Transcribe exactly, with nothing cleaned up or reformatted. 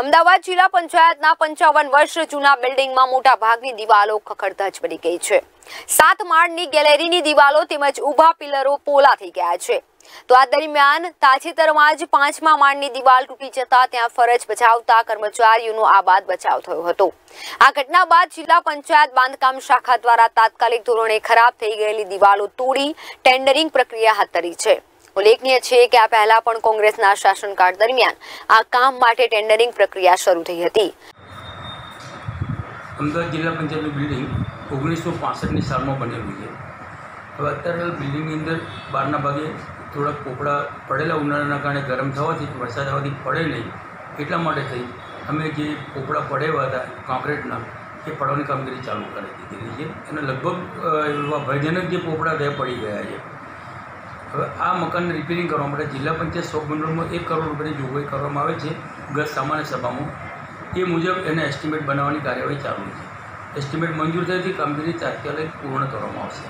અમદાવાદ જિલ્લા પંચાયતના પંચાવન વર્ષ જૂના બિલ્ડિંગમાં મોટા ભાગની દિવાલો ખખડધજ બની ગઈ છે. સાત માળની ગેલેરીની દિવાલો તેમજ ઊભા પિલરો પોલા થઈ ગયા છે. તો આ દરમિયાન તાજેતરમાં જ પાંચમા માળની દિવાલ તૂટી જતા ત્યાં ફરજ બજાવતા કર્મચારીઓનો આ બાદ બચાવ થયો હતો. આ ઘટના બાદ જિલ્લા પંચાયત બાંધકામ શાખા દ્વારા તાત્કાલિક ધોરણે ખરાબ થઈ ગયેલી દિવાલો તોડી ટેન્ડરિંગ પ્રક્રિયા હાથ ધરી છે. ઉલ્લેખનીય છે કે આ પહેલા પણ કોંગ્રેસના શાસનકાળ દરમિયાન આ કામ માટે ટેન્ડરિંગ પ્રક્રિયા શરૂ થઈ હતી. અમદાવાદ જિલ્લા પંચાયતની બિલ્ડિંગ ઓગણીસો પાસઠની સાલમાં બનેલી છે. હવે અત્યારે બિલ્ડિંગની અંદર બહારના ભાગે થોડાક પોપડા પડેલા ઉનાળાના કારણે ગરમ થવાથી વરસાદ આવવાથી પડે નહીં એટલા માટે થઈ અમે જે પોપડા પડેવા હતા કોન્ક્રીટના એ પડવાની કામગીરી ચાલુ કરી દીધી છે અને લગભગ ભયજનક જે પોપડા ત્યાં પડી ગયા છે. હવે આ મકાનને રિપેરિંગ કરવા માટે જિલ્લા પંચાયત શોપ મંડળમાં એક કરોડ રૂપિયાની જોગવાઈ કરવામાં આવે છે. ગત સામાન્ય સભામાં એ મુજબ એને એસ્ટિમેટ બનાવવાની કાર્યવાહી ચાલુ છે. એસ્ટિમેટ મંજૂર થયેથી કામગીરી તાત્કાલિક પૂર્ણ કરવામાં આવશે.